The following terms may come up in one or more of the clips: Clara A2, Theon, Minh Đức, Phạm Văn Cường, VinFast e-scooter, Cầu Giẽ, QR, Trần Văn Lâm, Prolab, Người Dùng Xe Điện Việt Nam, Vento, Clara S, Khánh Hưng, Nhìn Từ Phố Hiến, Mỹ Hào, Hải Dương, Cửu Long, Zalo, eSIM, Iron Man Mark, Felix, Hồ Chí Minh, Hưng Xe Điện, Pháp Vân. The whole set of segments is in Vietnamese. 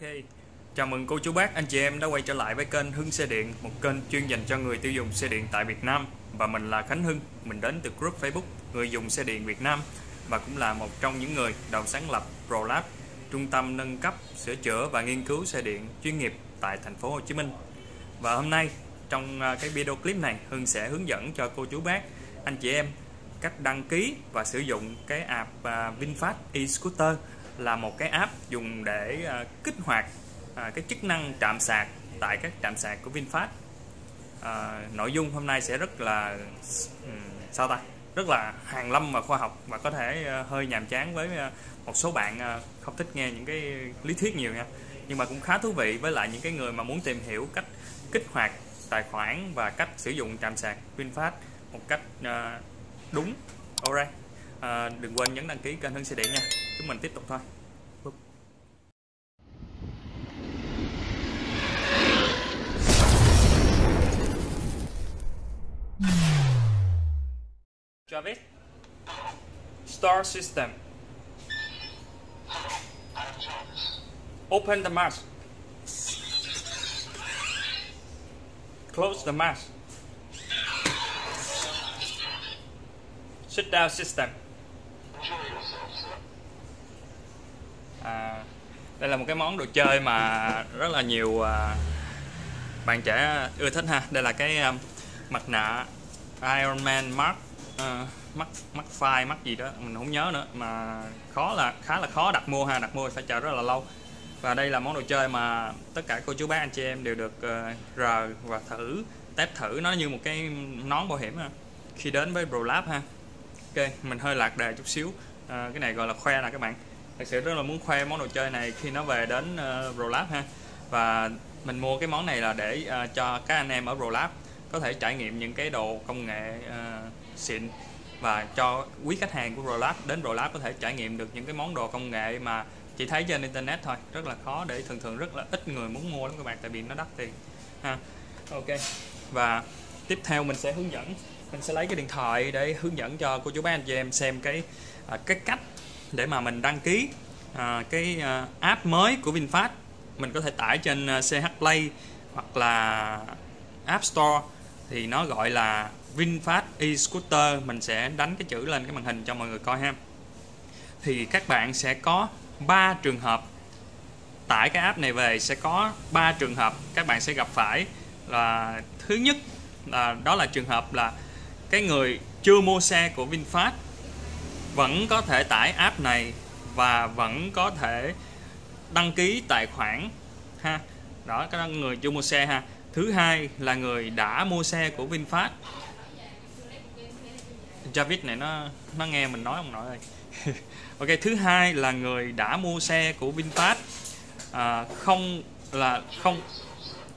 Ok, chào mừng cô chú bác, anh chị em đã quay trở lại với kênh Hưng Xe Điện, một kênh chuyên dành cho người tiêu dùng xe điện tại Việt Nam. Và mình là Khánh Hưng, mình đến từ group Facebook Người dùng xe điện Việt Nam và cũng là một trong những người đồng sáng lập Prolab, trung tâm nâng cấp, sửa chữa và nghiên cứu xe điện chuyên nghiệp tại thành phố Hồ Chí Minh. Và hôm nay trong cái video clip này, Hưng sẽ hướng dẫn cho cô chú bác, anh chị em cách đăng ký và sử dụng cái app VinFast e-scooter, là một cái app dùng để kích hoạt cái chức năng trạm sạc tại các trạm sạc của VinFast. Nội dung hôm nay sẽ rất là hàn lâm và khoa học, và có thể hơi nhàm chán với một số bạn không thích nghe những cái lý thuyết nhiều nha, nhưng mà cũng khá thú vị với lại những cái người mà muốn tìm hiểu cách kích hoạt tài khoản và cách sử dụng trạm sạc VinFast một cách đúng. Alright, đừng quên nhấn đăng ký kênh Hưng Xe Điện nha, chúng mình tiếp tục thôi. Travis, start system. Open the mask. Close the mask. Shut down system. Đây là một cái món đồ chơi mà rất là nhiều bạn trẻ ưa thích ha. Đây là cái mặt nạ Iron Man Mark, mắt gì đó mình không nhớ nữa, mà khá là khó đặt mua ha, đặt mua phải chờ rất là lâu. Và đây là món đồ chơi mà tất cả cô chú bác anh chị em đều được rờ và test thử nó như một cái nón bảo hiểm ha, khi đến với Prolab ha. Ok, mình hơi lạc đề chút xíu, cái này gọi là khoe nè các bạn. Thật sự rất là muốn khoe món đồ chơi này khi nó về đến Prolab ha. Và mình mua cái món này là để cho các anh em ở Prolab có thể trải nghiệm những cái đồ công nghệ xịn, và cho quý khách hàng của Prolab đến Prolab có thể trải nghiệm được những cái món đồ công nghệ mà chỉ thấy trên internet thôi, rất là khó để thường rất là ít người muốn mua lắm các bạn, tại vì nó đắt tiền ha. Ok, và tiếp theo mình sẽ hướng dẫn, mình sẽ lấy cái điện thoại để hướng dẫn cho cô chú bác anh chị em xem cái cách để mà mình đăng ký cái app mới của VinFast. Mình có thể tải trên CH Play hoặc là App Store, thì nó gọi là VinFast e-scooter. Mình sẽ đánh cái chữ lên cái màn hình cho mọi người coi ha. Thì các bạn sẽ có 3 trường hợp tải cái app này về, sẽ có 3 trường hợp các bạn sẽ gặp phải. Là thứ nhất là đó là trường hợp là cái người chưa mua xe của VinFast vẫn có thể tải app này và vẫn có thể đăng ký tài khoản ha. Đó, cái người chưa mua xe ha. Thứ hai là người đã mua xe của VinFast. Javid này nó nghe mình nói ông nội ơi. Ok, thứ hai là người đã mua xe của VinFast,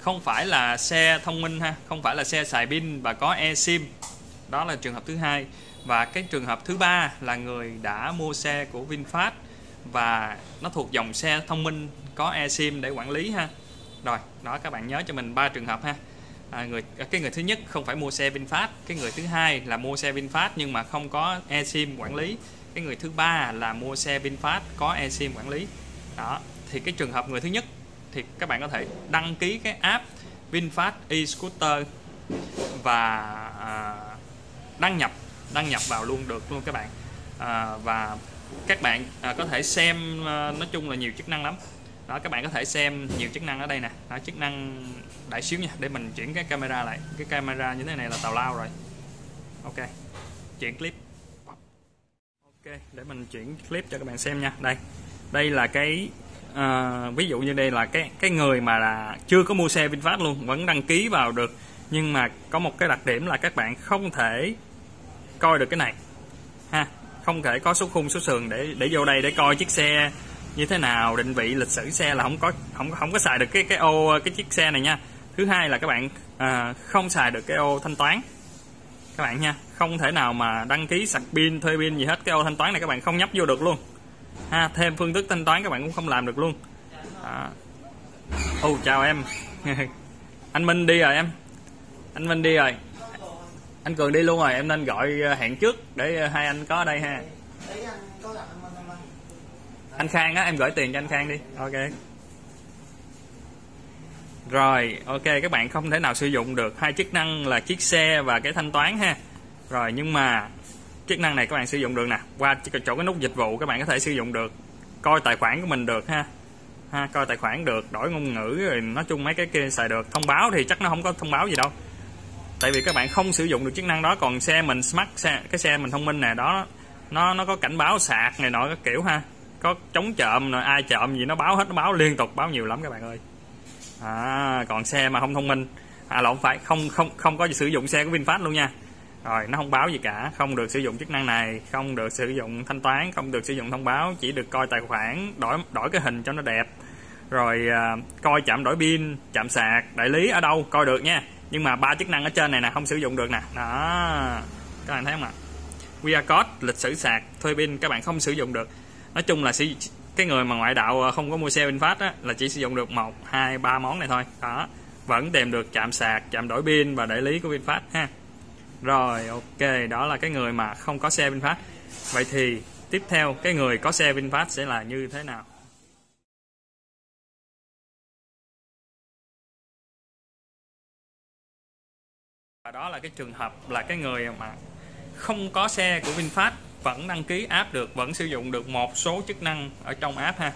không phải là xe thông minh ha, không phải là xe xài pin và có eSIM. Đó là trường hợp thứ hai. Và cái trường hợp thứ ba là người đã mua xe của VinFast và nó thuộc dòng xe thông minh có eSIM để quản lý ha. Rồi, đó các bạn nhớ cho mình 3 trường hợp ha. Cái người thứ nhất không phải mua xe VinFast, cái người thứ hai là mua xe VinFast nhưng mà không có eSIM quản lý, cái người thứ ba là mua xe VinFast có eSIM quản lý. Đó, thì cái trường hợp người thứ nhất thì các bạn có thể đăng ký cái app VinFast e-scooter và đăng nhập vào luôn được luôn các bạn. Và các bạn có thể xem, nói chung là nhiều chức năng lắm. Đó, các bạn có thể xem nhiều chức năng ở đây nè. Đó, chức năng đại xíu nha, để mình chuyển cái camera lại. Cái camera như thế này là tào lao rồi. Ok, chuyển clip. Ok, để mình chuyển clip cho các bạn xem nha. Đây, đây là cái ví dụ như đây là cái người mà là chưa có mua xe VinFast luôn vẫn đăng ký vào được. Nhưng mà có một cái đặc điểm là các bạn không thể coi được cái này ha, không thể có số khung số sườn để vô đây để coi chiếc xe như thế nào, định vị lịch sử xe là không có xài được cái ô cái chiếc xe này nha. Thứ hai là các bạn không xài được cái ô thanh toán các bạn nha, không thể nào mà đăng ký sạc pin, thuê pin gì hết, cái ô thanh toán này các bạn không nhấp vô được luôn ha, thêm phương thức thanh toán các bạn cũng không làm được luôn. Chào em. Anh Minh đi rồi em, anh Minh đi rồi, anh Cường đi luôn rồi, em nên gọi hẹn trước để hai anh có ở đây ha. Anh Khang á, em gửi tiền cho anh Khang đi. Ok, Rồi, ok, các bạn không thể nào sử dụng được hai chức năng là chiếc xe và cái thanh toán ha. Rồi, nhưng mà chức năng này các bạn sử dụng được nè, qua chỗ cái nút dịch vụ các bạn có thể sử dụng được, coi tài khoản của mình được ha. Coi tài khoản được, đổi ngôn ngữ, rồi nói chung mấy cái kia xài được. Thông báo thì chắc nó không có thông báo gì đâu, tại vì các bạn không sử dụng được chức năng đó. Còn xe mình smart, cái xe mình thông minh nè đó, nó có cảnh báo sạc này nọ các kiểu ha, có chống trộm rồi ai trộm gì nó báo hết, nó báo liên tục, báo nhiều lắm các bạn ơi. Còn xe mà không thông minh là không phải không có sử dụng xe của VinFast luôn nha. Rồi nó không báo gì cả, không được sử dụng chức năng này, không được sử dụng thanh toán, không được sử dụng thông báo, chỉ được coi tài khoản, đổi cái hình cho nó đẹp, rồi coi chạm đổi pin, chạm sạc, đại lý ở đâu coi được nha. Nhưng mà ba chức năng ở trên này nè không sử dụng được nè đó, các bạn thấy không ạ? QR code, lịch sử sạc, thuê pin các bạn không sử dụng được. Nói chung là cái người mà ngoại đạo không có mua xe VinFast á, là chỉ sử dụng được 1, 2, 3 món này thôi đó. Vẫn tìm được chạm sạc, chạm đổi pin và đại lý của VinFast ha. Rồi ok, đó là cái người mà không có xe VinFast. Vậy thì tiếp theo cái người có xe VinFast sẽ là như thế nào? Và đó là cái trường hợp là cái người mà không có xe của VinFast vẫn đăng ký app được, vẫn sử dụng được một số chức năng ở trong app ha.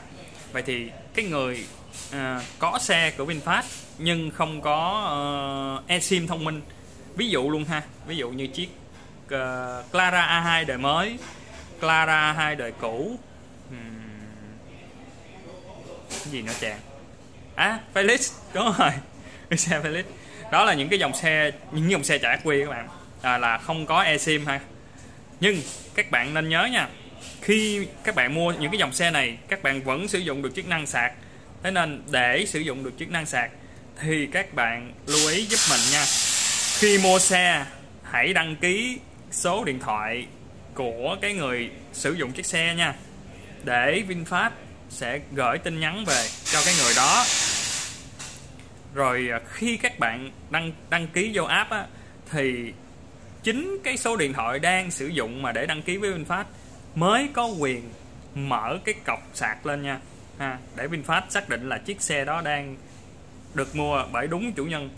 Vậy thì cái người có xe của VinFast nhưng không có eSIM thông minh, ví dụ luôn ha, ví dụ như chiếc Clara A2 đời mới, Clara A2 đời cũ, cái gì nữa chàng, Felix, đúng rồi, xe Felix. Đó là những cái dòng xe, những dòng xe trả quy các bạn là không có eSIM ha. Nhưng các bạn nên nhớ nha, khi các bạn mua những cái dòng xe này các bạn vẫn sử dụng được chức năng sạc. Thế nên để sử dụng được chức năng sạc thì các bạn lưu ý giúp mình nha, khi mua xe hãy đăng ký số điện thoại của cái người sử dụng chiếc xe nha, để VinFast sẽ gửi tin nhắn về cho cái người đó. Rồi khi các bạn đăng ký vô app á, thì chính cái số điện thoại đang sử dụng mà để đăng ký với VinFast mới có quyền mở cái cọc sạc lên nha, để VinFast xác định là chiếc xe đó đang được mua bởi đúng chủ nhân.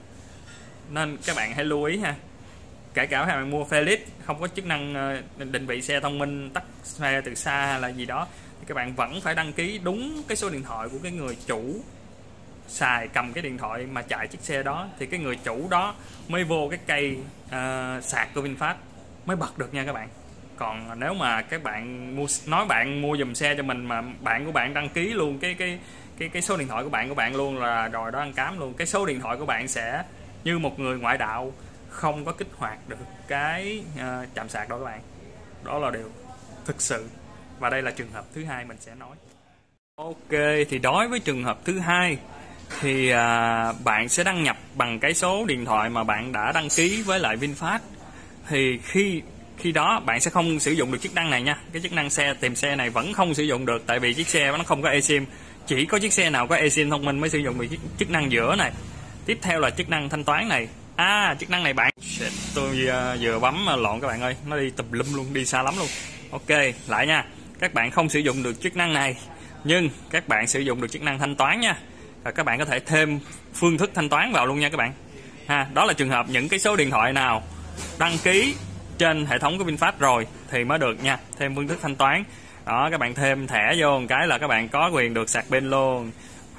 Nên các bạn hãy lưu ý ha, kể cả các bạn mua Felix không có chức năng định vị xe thông minh, tắt xe từ xa hay là gì đó, thì các bạn vẫn phải đăng ký đúng cái số điện thoại của cái người chủ xài, cầm cái điện thoại mà chạy chiếc xe đó, thì cái người chủ đó mới vô cái cây sạc của VinFast mới bật được nha các bạn. Còn nếu mà các bạn bạn mua dùm xe cho mình mà bạn của bạn đăng ký luôn cái số điện thoại của bạn luôn là đòi đó ăn cám luôn. Cái số điện thoại của bạn sẽ như một người ngoại đạo, không có kích hoạt được cái chạm sạc đó các bạn. Đó là điều thực sự, và đây là trường hợp thứ hai mình sẽ nói. Ok, thì đối với trường hợp thứ hai thì bạn sẽ đăng nhập bằng cái số điện thoại mà bạn đã đăng ký với lại VinFast, thì khi đó bạn sẽ không sử dụng được chức năng này nha. Cái chức năng xe tìm xe này vẫn không sử dụng được, tại vì chiếc xe nó không có eSIM. Chỉ có chiếc xe nào có eSIM thông minh mới sử dụng được chức năng giữa này. Tiếp theo là chức năng thanh toán này. Chức năng này bạn tôi vừa bấm lộn các bạn ơi, nó đi tùm lum luôn, đi xa lắm luôn. Ok, lại nha, các bạn không sử dụng được chức năng này nhưng các bạn sử dụng được chức năng thanh toán nha. Và các bạn có thể thêm phương thức thanh toán vào luôn nha các bạn. Đó là trường hợp những cái số điện thoại nào đăng ký trên hệ thống của VinFast rồi thì mới được nha, thêm phương thức thanh toán. Đó, các bạn thêm thẻ vô một cái là các bạn có quyền được sạc pin luôn.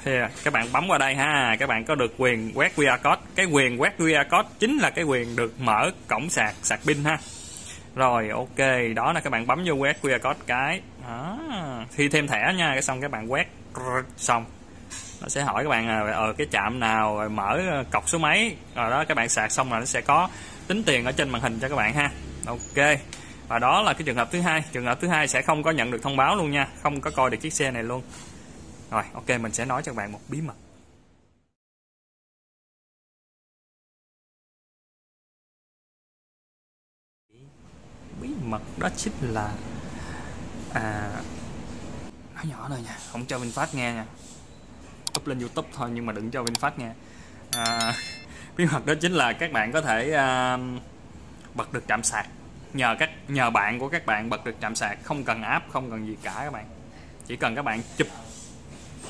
Thì các bạn bấm qua đây ha, các bạn có được quyền quét QR code. Cái quyền quét QR code chính là cái quyền được mở cổng sạc, sạc pin ha. Rồi ok, đó là các bạn bấm vô quét QR code cái. Khi thêm thẻ nha, xong các bạn quét xong. Nó sẽ hỏi các bạn cái trạm nào, mở cọc số mấy, rồi đó các bạn sạc xong là nó sẽ có tính tiền ở trên màn hình cho các bạn ha. Ok, và đó là cái trường hợp thứ hai. Trường hợp thứ hai sẽ không có nhận được thông báo luôn nha, không có coi được chiếc xe này luôn. Rồi ok, mình sẽ nói cho các bạn một bí mật. Bí mật đó chính là nói nhỏ thôi nha, không cho VinFast nghe nha, up lên YouTube thôi nhưng mà đừng cho VinFast nghe. Bí mật đó chính là các bạn có thể bật được trạm sạc, nhờ bạn của các bạn bật được trạm sạc, không cần app, không cần gì cả các bạn. Chỉ cần các bạn chụp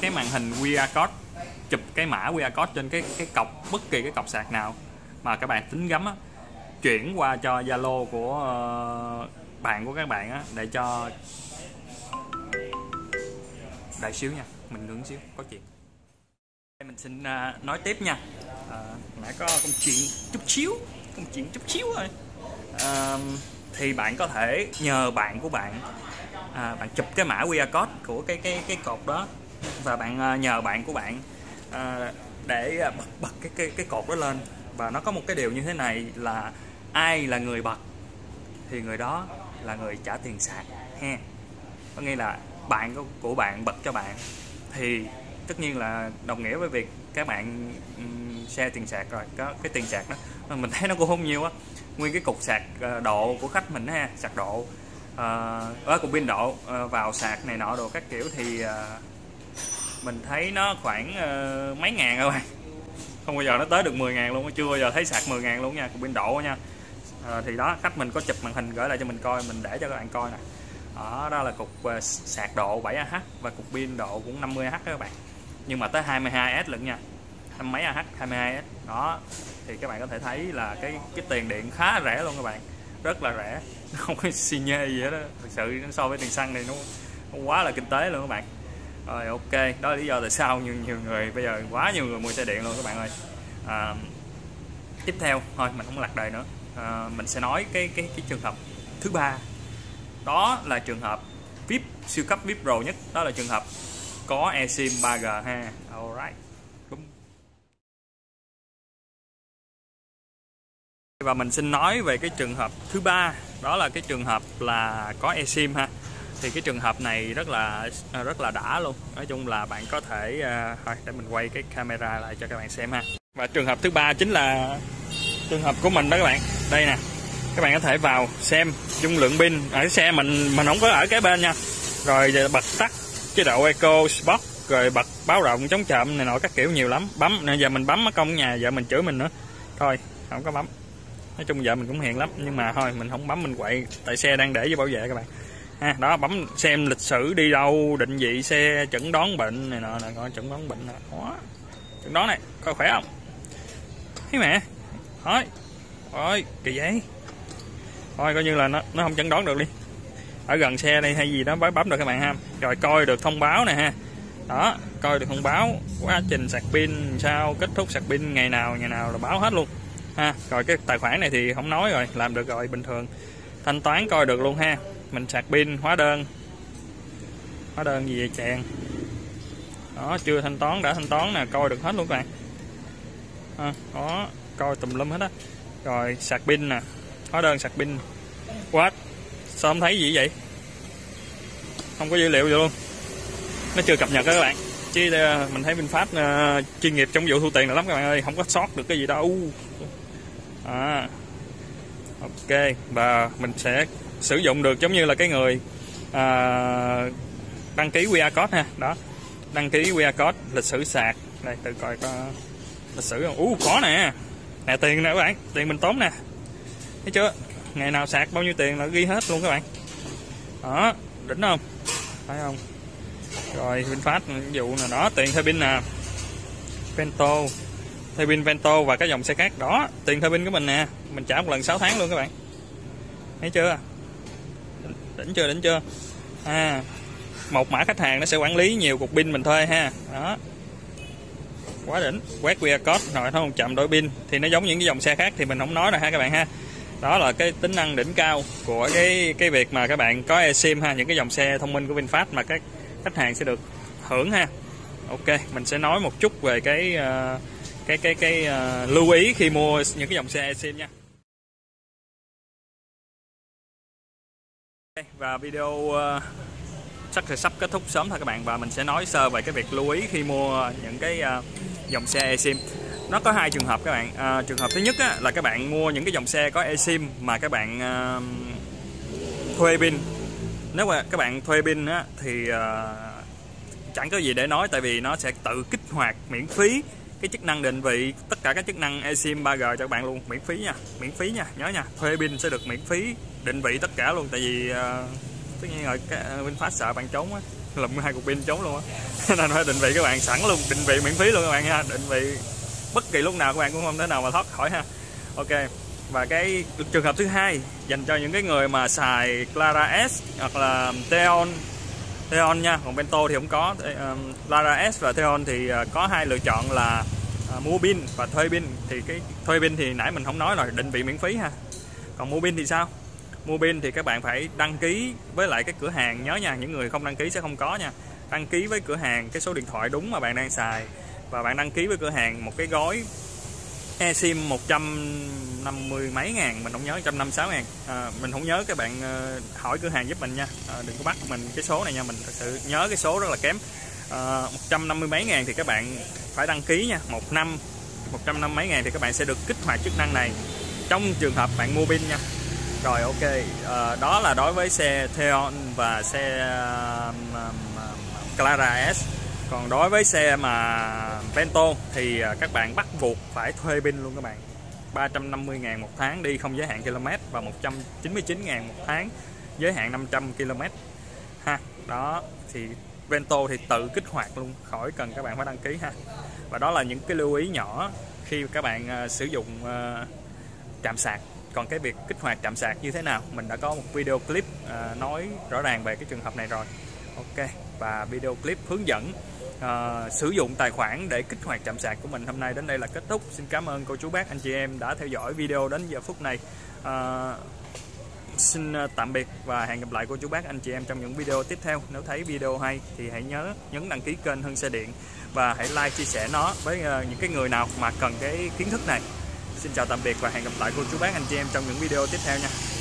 cái màn hình QR code chụp cái mã QR code trên cái cọc, bất kỳ cái cọc sạc nào mà các bạn tính gắm á, chuyển qua cho Zalo của bạn của các bạn á, để cho đại xíu nha, mình ngừng xíu có chuyện. Mình xin nói tiếp nha. Nãy có công chuyện chút xíu thôi. Thì bạn có thể nhờ bạn của bạn, bạn chụp cái mã QR code của cái cột đó và bạn nhờ bạn của bạn để bật cái cột đó lên. Và nó có một cái điều như thế này là ai là người bật thì người đó là người trả tiền sạc ha. Có nghĩa là bạn của bạn bật cho bạn thì tất nhiên là đồng nghĩa với việc các bạn share tiền sạc rồi. Có cái tiền sạc đó mình thấy nó cũng không nhiều á, nguyên cái cục sạc độ của khách mình ha, sạc độ ở cục pin độ vào sạc này nọ đồ các kiểu thì mình thấy nó khoảng mấy ngàn các bạn, không bao giờ nó tới được 10.000 luôn, chưa bao giờ thấy sạc 10.000 luôn nha, cục pin độ nha. Thì đó, khách mình có chụp màn hình gửi lại cho mình coi, mình để cho các bạn coi nè. Đó là cục sạc độ 7Ah và cục pin độ cũng 50Ah các bạn, nhưng mà tới 22S lận nha, mấy AH 22S đó. Thì các bạn có thể thấy là cái tiền điện khá rẻ luôn các bạn, rất là rẻ, không có xi nhê gì hết đó. Thực sự so với tiền xăng thì nó quá là kinh tế luôn các bạn. Rồi ok, đó là lý do tại sao nhiều người bây giờ, quá nhiều người mua xe điện luôn các bạn ơi. Tiếp theo thôi mình không lạc đề nữa, mình sẽ nói cái trường hợp thứ ba, đó là trường hợp VIP, siêu cấp VIP Pro nhất, đó là trường hợp có eSIM 3G ha. Alright. Và mình xin nói về cái trường hợp thứ ba, đó là cái trường hợp là có eSIM ha. Thì cái trường hợp này rất là đã luôn. Nói chung là bạn có thể thôi để mình quay cái camera lại cho các bạn xem ha. Và trường hợp thứ ba chính là trường hợp của mình đó các bạn. Đây nè. Các bạn có thể vào xem dung lượng pin ở xe mình không có ở kế bên nha. Rồi bật tắt chế độ Eco Sport, rồi bật báo động chống trộm này nọ các kiểu nhiều lắm. Bấm nãy giờ mình bấm ở công nhà, vợ mình chửi mình nữa. Thôi, không có bấm. Nói chung vợ mình cũng hiền lắm nhưng mà thôi mình không bấm, mình quậy tại xe đang để với bảo vệ các bạn. Ha, đó, bấm xem lịch sử đi đâu, định vị xe, chẩn đoán bệnh này nọ, coi chẩn đoán bệnh nè. Đó. Chẩn đoán này, coi khỏe không? Thế mẹ. Thôi. Ôi, kỳ vậy. Thôi coi như là nó không chẩn đoán được đi. Ở gần xe đây hay gì đó bấm được các bạn ha. Rồi coi được thông báo nè ha. Đó, coi được thông báo quá trình sạc pin sao, kết thúc sạc pin ngày nào là báo hết luôn. Ha, rồi cái tài khoản này thì không nói rồi, làm được rồi, bình thường. Thanh toán coi được luôn ha. Mình sạc pin, hóa đơn gì vậy chàng. Đó, chưa thanh toán, đã thanh toán nè, coi được hết luôn các bạn. Ha, đó, coi tùm lum hết á. Rồi sạc pin nè, hóa đơn sạc pin. What? Sao không thấy gì vậy? Không có dữ liệu vậy luôn. Nó chưa cập nhật đó các bạn. Chứ mình thấy VinFast chuyên nghiệp trong vụ thu tiền là lắm các bạn ơi, không có sót được cái gì đâu. Ok, và mình sẽ sử dụng được giống như là cái người đăng ký QR code ha. Đó, đăng ký QR code, lịch sử sạc. Đây, tự coi có lịch sử không. Có nè. Nè tiền nè các bạn, tiền mình tốn nè. Thấy chưa? Ngày nào sạc bao nhiêu tiền là ghi hết luôn các bạn. Đó, đỉnh không? Thấy không? Rồi VinFast ví dụ là đó, tiền thay pin nè. Vento, thay pin Vento và các dòng xe khác đó, tiền thay pin của mình nè, mình trả một lần 6 tháng luôn các bạn. Thấy chưa? Đỉnh chưa? Một mã khách hàng nó sẽ quản lý nhiều cục pin mình thuê ha. Đó. Quá đỉnh, quét QR code rồi nó không chậm đổi pin thì nó giống những cái dòng xe khác thì mình không nói rồi ha các bạn ha. Đó là cái tính năng đỉnh cao của cái việc mà các bạn có eSIM ha, những cái dòng xe thông minh của VinFast mà các khách hàng sẽ được hưởng ha. Ok, mình sẽ nói một chút về cái lưu ý khi mua những cái dòng xe eSIM nha. Và video sắp kết thúc sớm thôi các bạn, và mình sẽ nói sơ về cái việc lưu ý khi mua những cái dòng xe eSIM. Nó có hai trường hợp các bạn. Trường hợp thứ nhất á, là các bạn mua những cái dòng xe có eSIM mà các bạn thuê pin. Nếu mà các bạn thuê pin á, thì chẳng có gì để nói, tại vì nó sẽ tự kích hoạt miễn phí cái chức năng định vị, tất cả các chức năng eSIM 3G cho các bạn luôn, miễn phí nha, nhớ nha, thuê pin sẽ được miễn phí định vị tất cả luôn, tại vì tất nhiên rồi VinFast sợ bạn trốn á, lụm hai cục pin trốn luôn á. Nên phải định vị các bạn sẵn luôn, định vị miễn phí luôn các bạn ha, định vị bất kỳ lúc nào các bạn cũng không thể nào mà thoát khỏi ha. Ok, và cái trường hợp thứ hai dành cho những cái người mà xài Clara S hoặc là Theon nha, còn Vento thì không có. Clara S và Theon thì có hai lựa chọn là mua pin và thuê pin. Thì cái thuê pin thì nãy mình không nói rồi, định vị miễn phí ha. Còn mua pin thì sao? Mua pin thì các bạn phải đăng ký với lại cái cửa hàng, nhớ nha, những người không đăng ký sẽ không có nha. Đăng ký với cửa hàng cái số điện thoại đúng mà bạn đang xài, và bạn đăng ký với cửa hàng một cái gói eSIM 150 mấy ngàn, mình không nhớ, 156 ngàn, mình không nhớ, các bạn hỏi cửa hàng giúp mình nha, đừng có bắt mình cái số này nha, mình thật sự nhớ cái số rất là kém. 150 mấy ngàn thì các bạn phải đăng ký nha, một năm 150 mấy ngàn thì các bạn sẽ được kích hoạt chức năng này trong trường hợp bạn mua pin nha. Rồi ok, đó là đối với xe Theon và xe Clara S. Còn đối với xe mà Vento thì các bạn bắt buộc phải thuê pin luôn các bạn. 350.000 một tháng đi không giới hạn km, và 199.000 một tháng giới hạn 500 km ha. Đó thì Vento thì tự kích hoạt luôn, khỏi cần các bạn phải đăng ký ha. Và đó là những cái lưu ý nhỏ khi các bạn sử dụng trạm sạc. Còn cái việc kích hoạt trạm sạc như thế nào, mình đã có một video clip nói rõ ràng về cái trường hợp này rồi. Ok, và video clip hướng dẫn sử dụng tài khoản để kích hoạt trạm sạc của mình hôm nay đến đây là kết thúc. Xin cảm ơn cô chú bác anh chị em đã theo dõi video đến giờ phút này. Xin tạm biệt và hẹn gặp lại cô chú bác anh chị em trong những video tiếp theo. Nếu thấy video hay thì hãy nhớ nhấn đăng ký kênh Hưng Xe Điện và hãy like chia sẻ nó với những cái người nào mà cần cái kiến thức này. Xin chào tạm biệt và hẹn gặp lại cô chú bác anh chị em trong những video tiếp theo nha.